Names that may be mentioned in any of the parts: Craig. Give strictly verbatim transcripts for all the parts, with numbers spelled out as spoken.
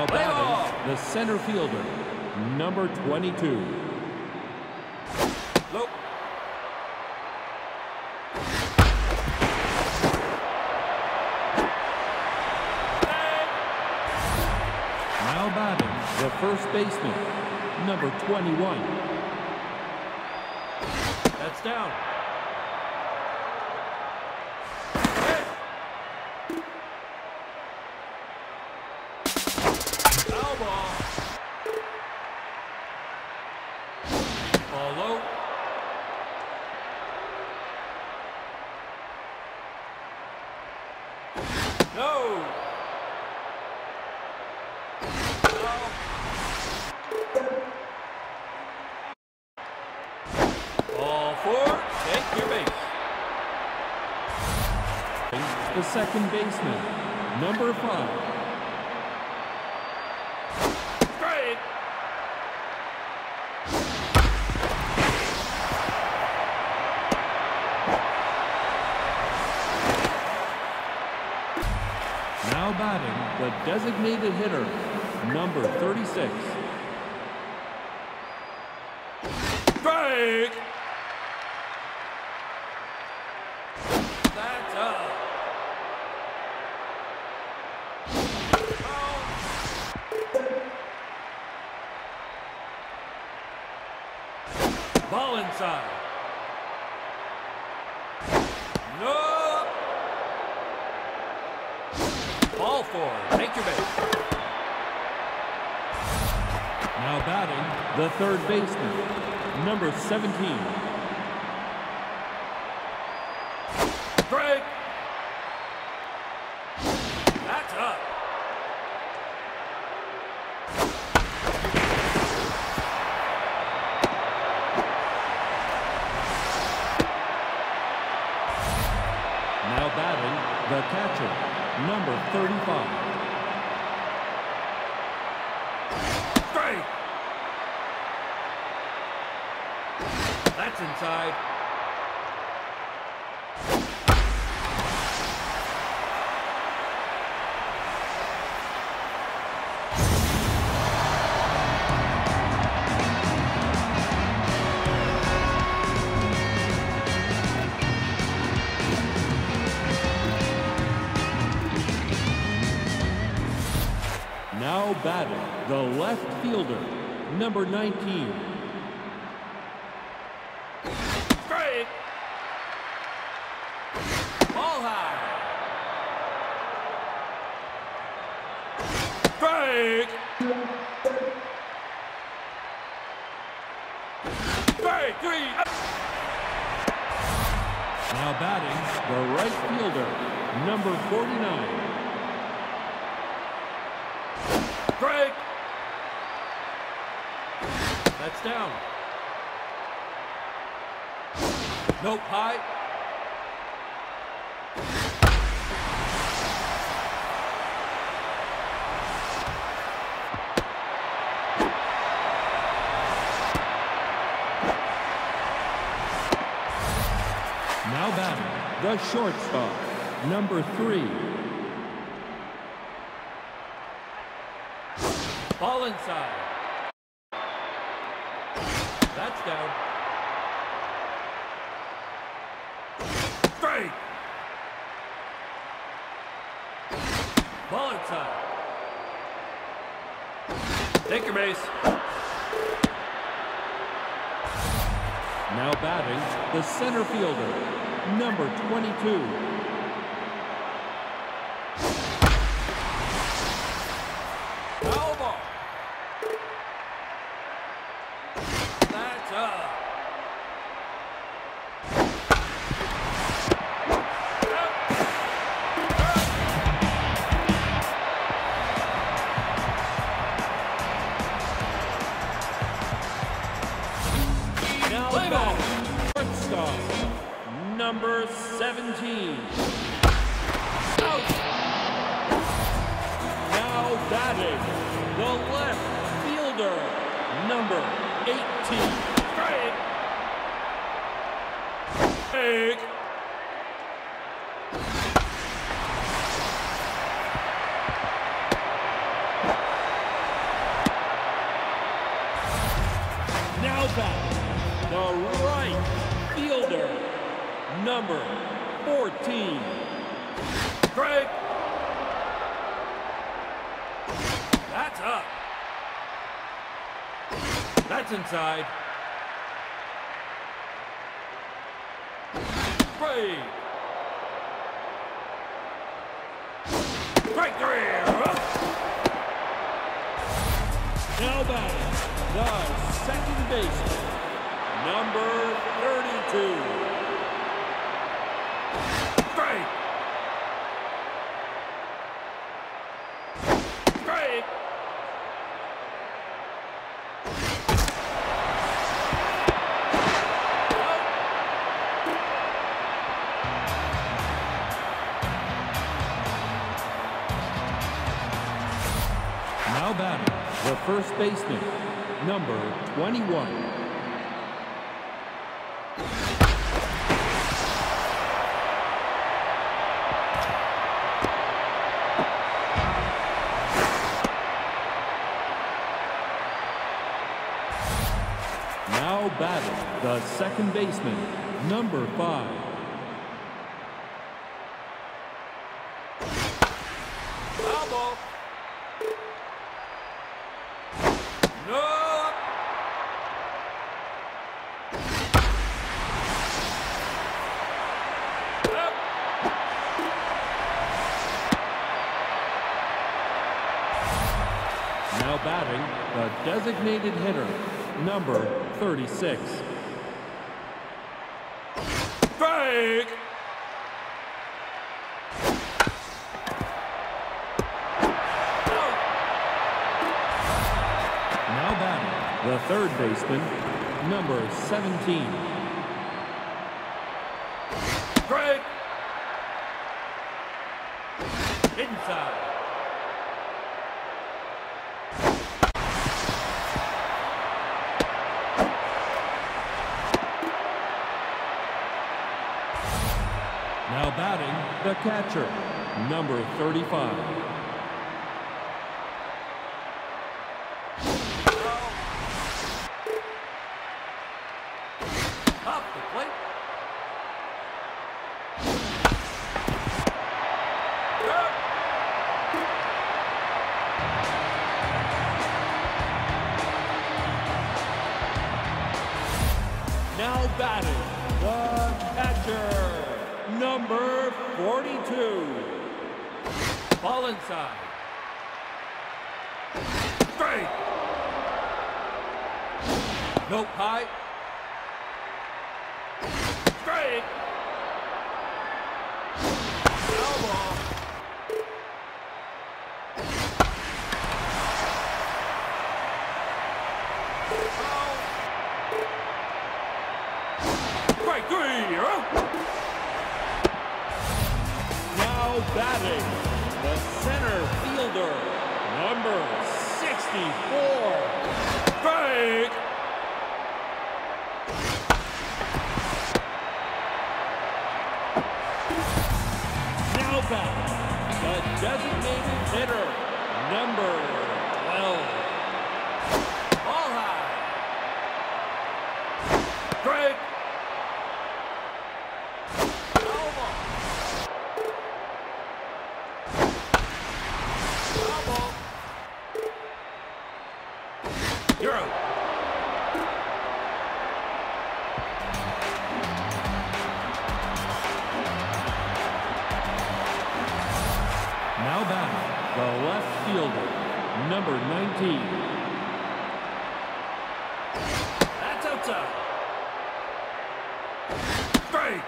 Now batting, the center fielder, number twenty-two. Low. Now batting, the first baseman, number twenty-one. That's down. The second baseman, number five. Craig. Now batting, the designated hitter, number thirty-six. Craig. That's up. Ball inside. No. Ball four. Take your base. Now batting, the third baseman, number seventeen. Craig. That's up. Now batting, the catcher, number thirty-five. Three. That's inside. Now batting, the left fielder, number nineteen. Craig. Ball high. Craig. Craig, three. Now batting, the right fielder, number forty-nine. Craig. That's down. Nope, high. Now batting, the shortstop, number three. Ball inside. That's down. Straight. Ball inside. Take your base. Now batting, the center fielder, number twenty-two. Number seventeen. Out. Now batting, the left fielder, number eighteen. Craig. Craig. Halfback, the right fielder, number fourteen, Craig. That's up. That's inside. Craig. Right there. Now batting, the second baseman, number thirty-two. Craig. Craig. Now batting, the first baseman, number twenty-one. Now batting, the second baseman, number five. Foul ball. No. Up. Now batting, the designated hitter, number thirty-six. Craig. Now batting, the third baseman, number seventeen. Craig. Inside. Now batting, the catcher, number thirty-five. Up the plate. Now batting, the catcher, number forty-two. Ball inside. Straight. Nope, high. Straight. Foul ball. Strike three. Now batting, the center fielder, number sixty-four, Craig. Now batting, the designated hitter, number twelve. Ball high. Craig. You're out. Now batting, the left fielder, number nineteen. That's outside. Craig.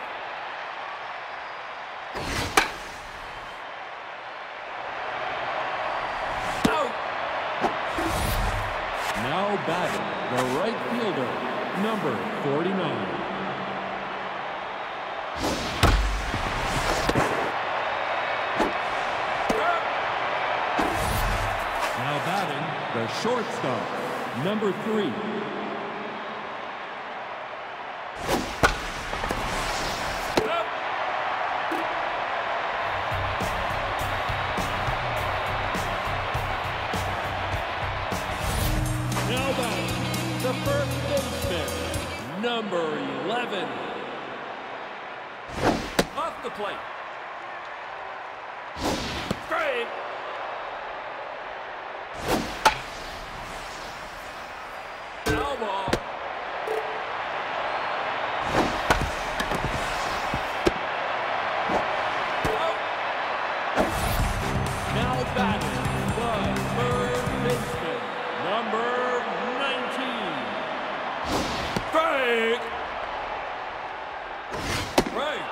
Now batting, the right fielder, number forty-nine. Now batting, the shortstop, number three. Now batting, the first baseman, number eleven. Off the plate. Craig. Foul ball. Now batting the third baseman, number nineteen, Craig. Craig.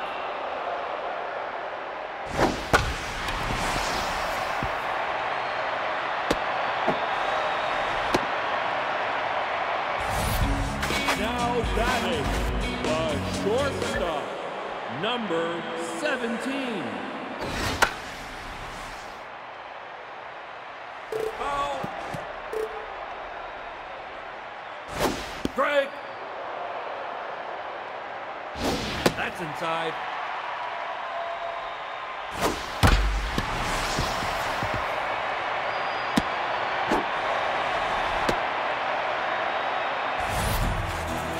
Now batting the shortstop, number seventeen. Craig. That's inside.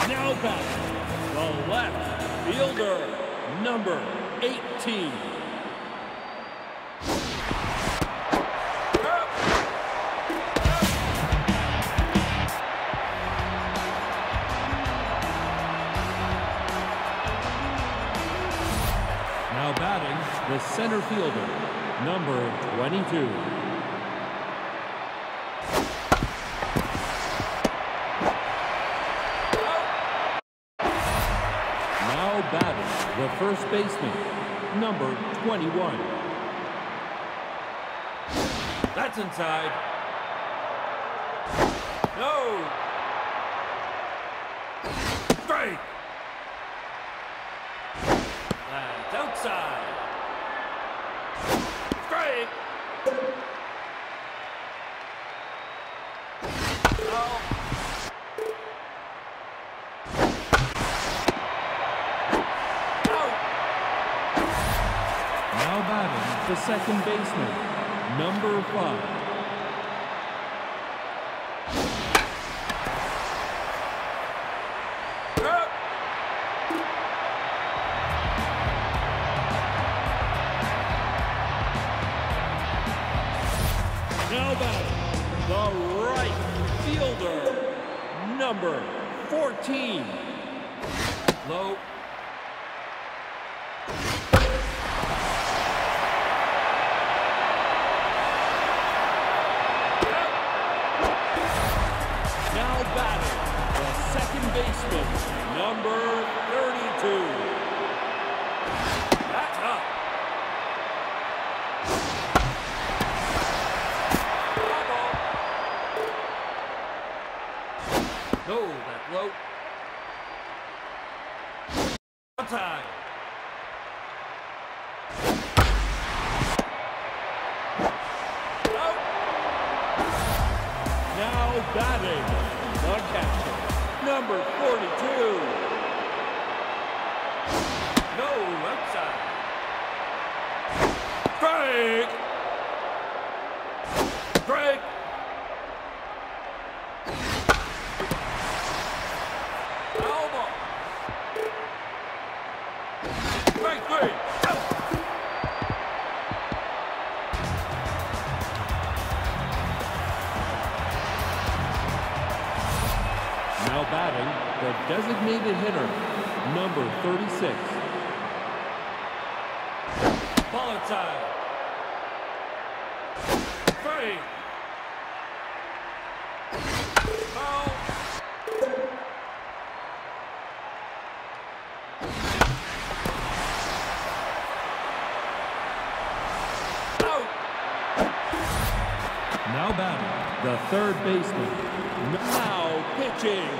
Now back, the left fielder, number eighteen. Now batting, the center fielder, number twenty-two. Now batting, the first baseman, number twenty-one. That's inside. No! Strike! That's outside. Craig. Oh. Out. Now batting the second baseman, number five. Now batting the right fielder, number fourteen. Low. Now batting the second baseman, number thirty-two. That's up. Oh, that low. Outside. Out. Now batting the catcher, number forty-two. No, outside. Craig. Craig. Craig, Craig, out! Now batting, the designated hitter, number thirty-six. Ball inside. Craig. Foul. Now batting, the third baseman. Now pitching,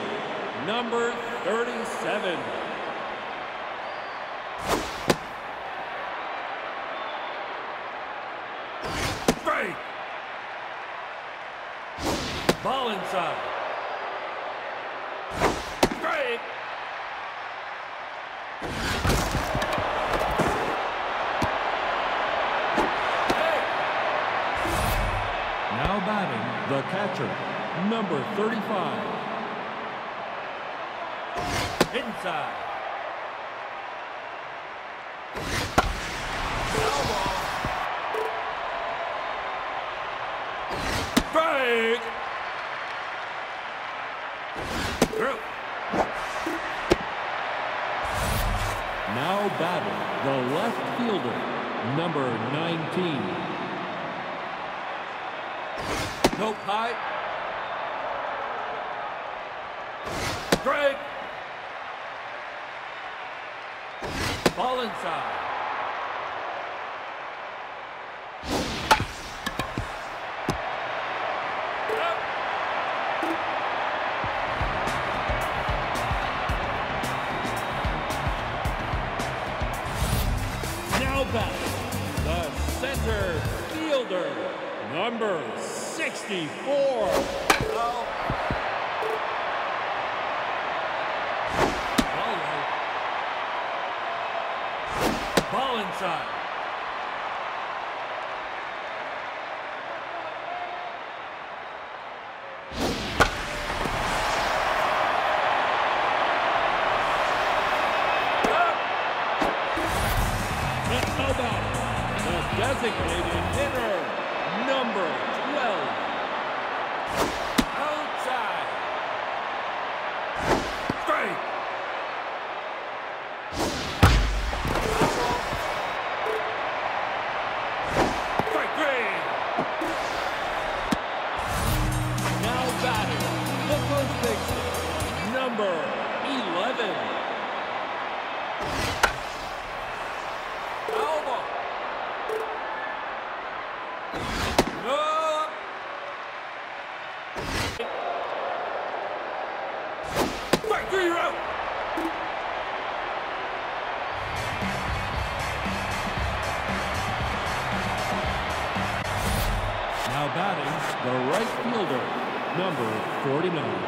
number thirty-seven. Strike. Ball inside. Strike. Now batting, the catcher, number thirty-five. inside. Craig. Through. Now batting the left fielder, number nineteen. Nope, high. Craig. Ball inside. Now back, the center fielder, number sixty-four. Oh. Ball inside. That's no bad. The designated hitter, number twelve. Outside. Straight. Number eleven. Alba. No. Back to your out. Now batting the right fielder, number forty-nine.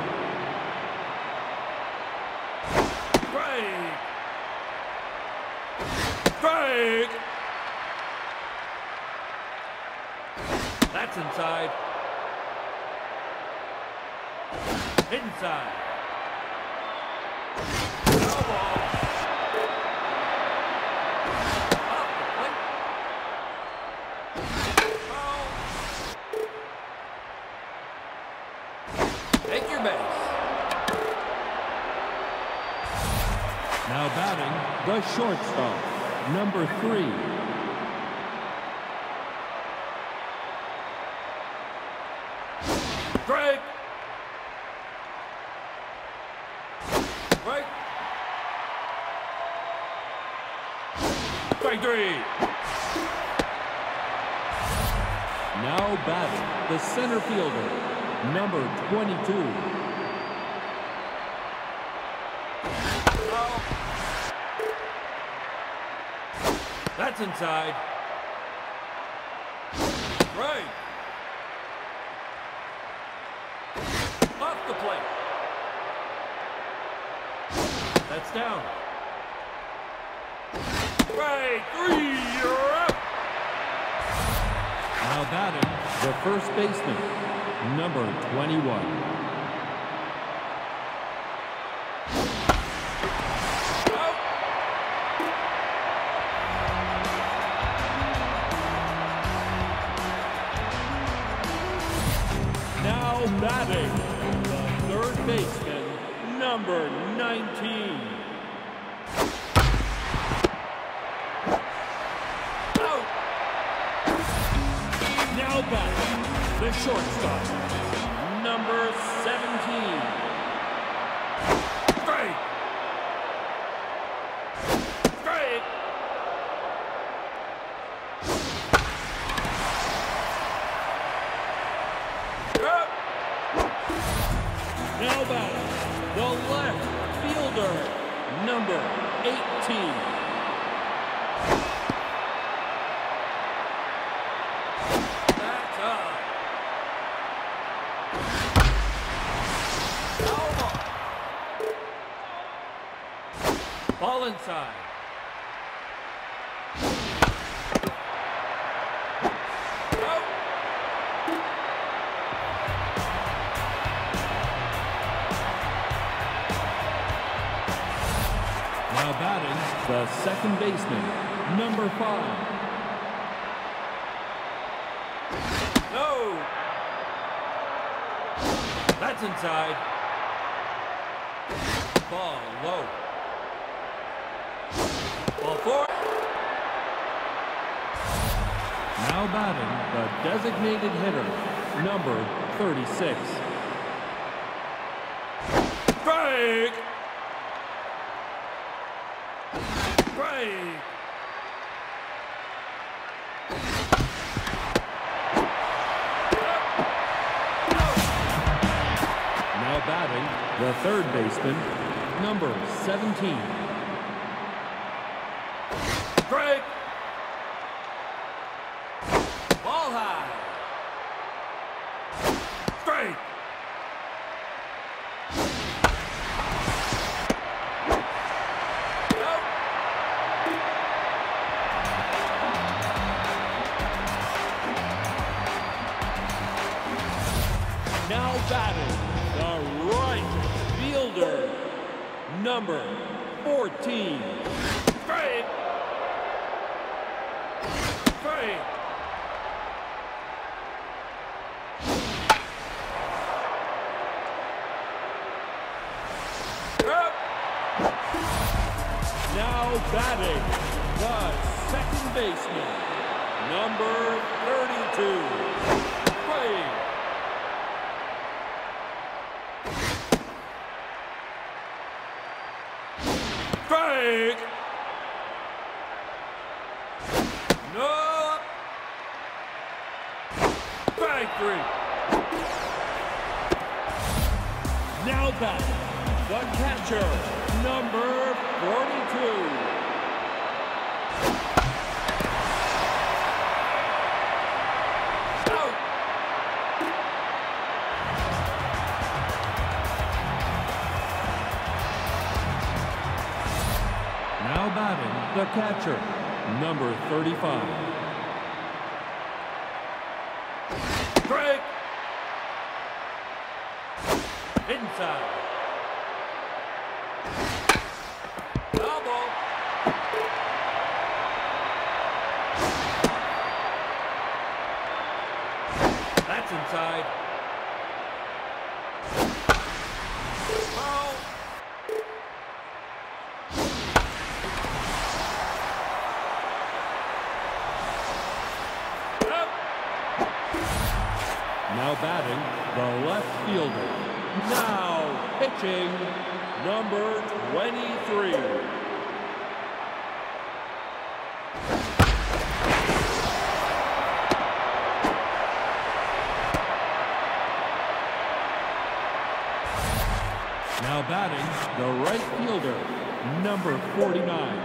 Craig. That's inside. Inside. Foul ball. Up the plate. Foul. Take your base. Now batting the shortstop, number three. Craig. Craig. Craig three. Now batting the center fielder, number twenty-two. That's inside. Right. Off the plate. That's down. Right. Three. You're up. Now batting the first baseman, number twenty-one. Batting the third baseman, number nineteen. Out. Now batting the shortstop, number seventeen. Craig. Craig. Now batting the left fielder, number eighteen. That's up. Alba. Ball inside. That is the second baseman, number five. No! That's inside. Ball low. Ball four. Now batting, the designated hitter, number thirty-six. Craig! Craig! Now batting, the third baseman, number seventeen. Craig! Now batting, the right fielder, number fourteen. Craig! Craig! Now batting, the second baseman, number thirty-two. Craig! Craig! No! Craig three! Now back, the catcher, number forty-two. Out! Now batting, the catcher, number thirty-five. Craig! Inside. Elbow. That's inside. Foul. Now batting, the left fielder. Now pitching, number twenty-three. Now batting, the right fielder, number forty-nine.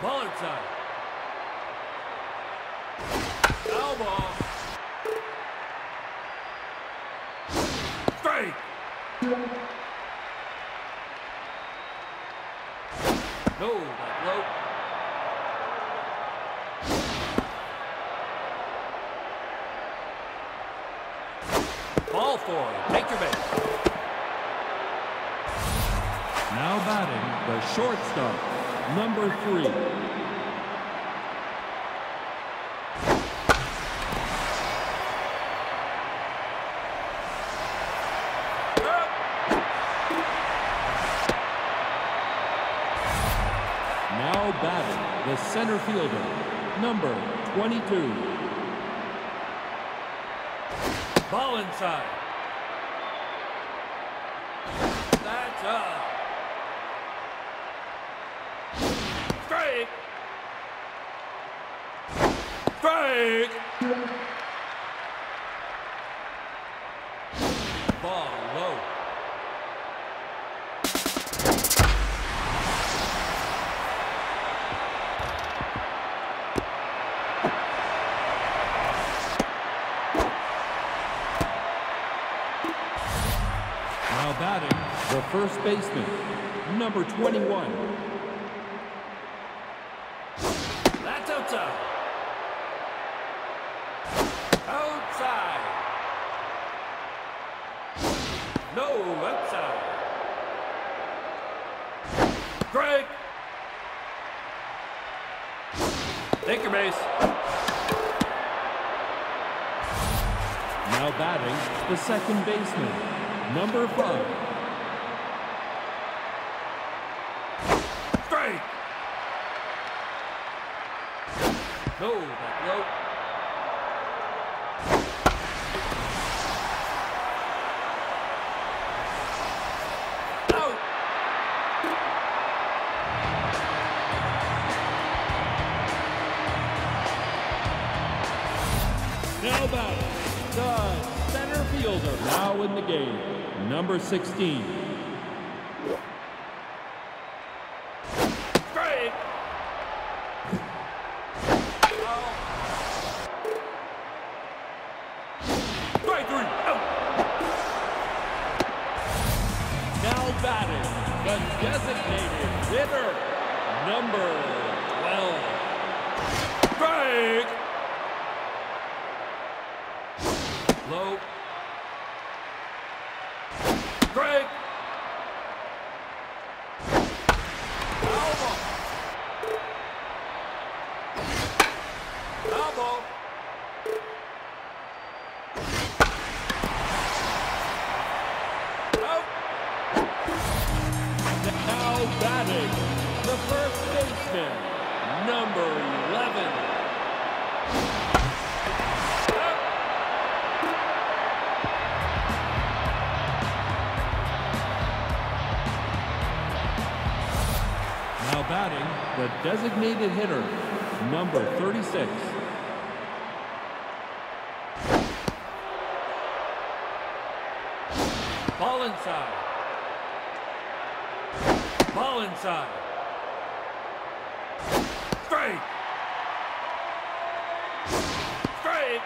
Ball inside. Elbow. Straight. No, that low. Ball four. Take your base. Now batting, the shortstop, number three. Now batting, the center fielder, number twenty-two. Ball inside. That's up. Strike. Strike. Ball low. Now batting, the first baseman, number twenty-one. That's outside. Outside. No, outside. Take your base. Now batting, the second baseman, number five. Strike! No, that low. Now batting, the center fielder, now in the game, number sixteen. Craig! Oh. Strike three, out! Now batting, the designated hitter, number twelve. Craig! Low. Craig. Elbow. Elbow. Out. Now batting, the first baseman, number eleven. Batting, the designated hitter, number thirty-six. Ball inside. Ball inside. Strike. Strike.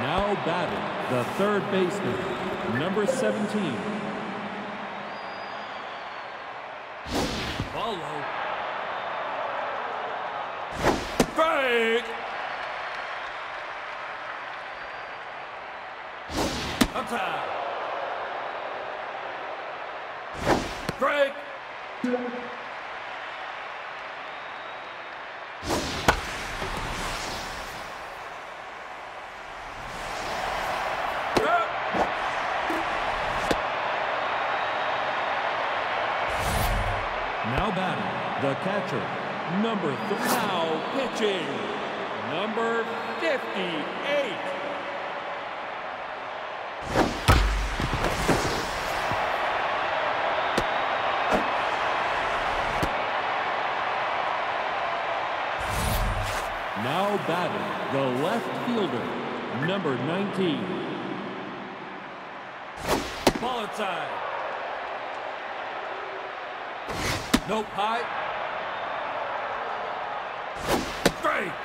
Now batting, the third baseman, number seventeen. Ball low. Craig! Upside. Craig! Now batting, the catcher, number three. Now pitching, number fifty-eight. Now batting, the left fielder, number nineteen. Ball inside. Nope, high. Strike.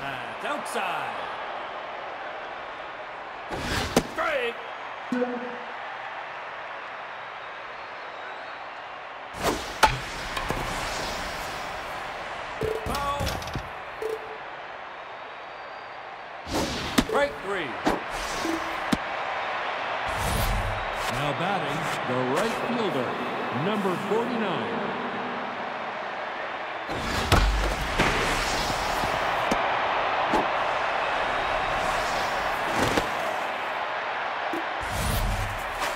That's outside. Strike. Oh. Break three. Now batting, the right fielder, number forty-nine.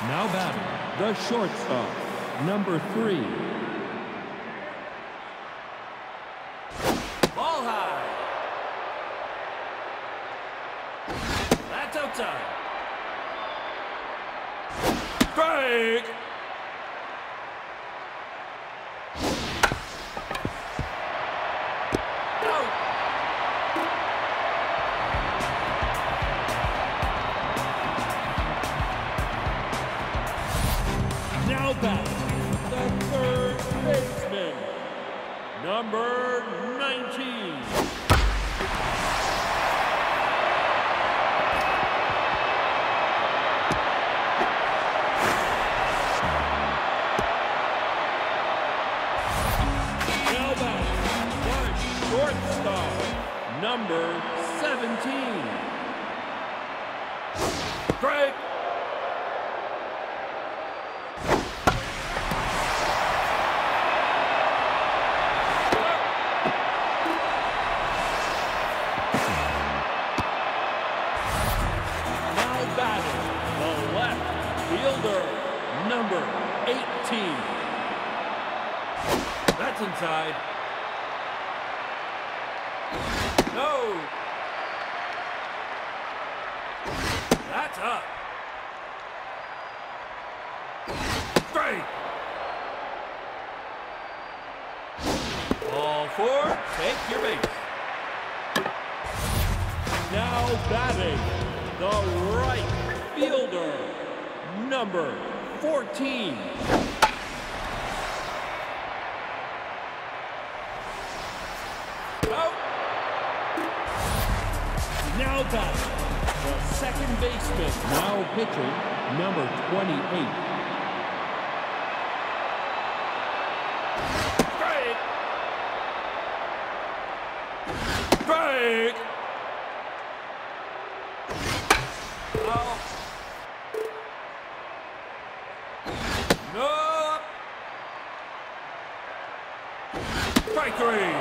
Now batting, the shortstop, number three. Ball high. That's outside. Craig! Out! Now back, the third baseman, number nineteen. Shortstop, Craig. Now batting the left fielder, number eighteen. That's inside. No. That's up. Straight. Ball four. Take your base. Now batting the right fielder, number fourteen. Out. Now batting the second baseman, now pitching, number twenty-eight. Craig! Craig! Out. No! Strike three!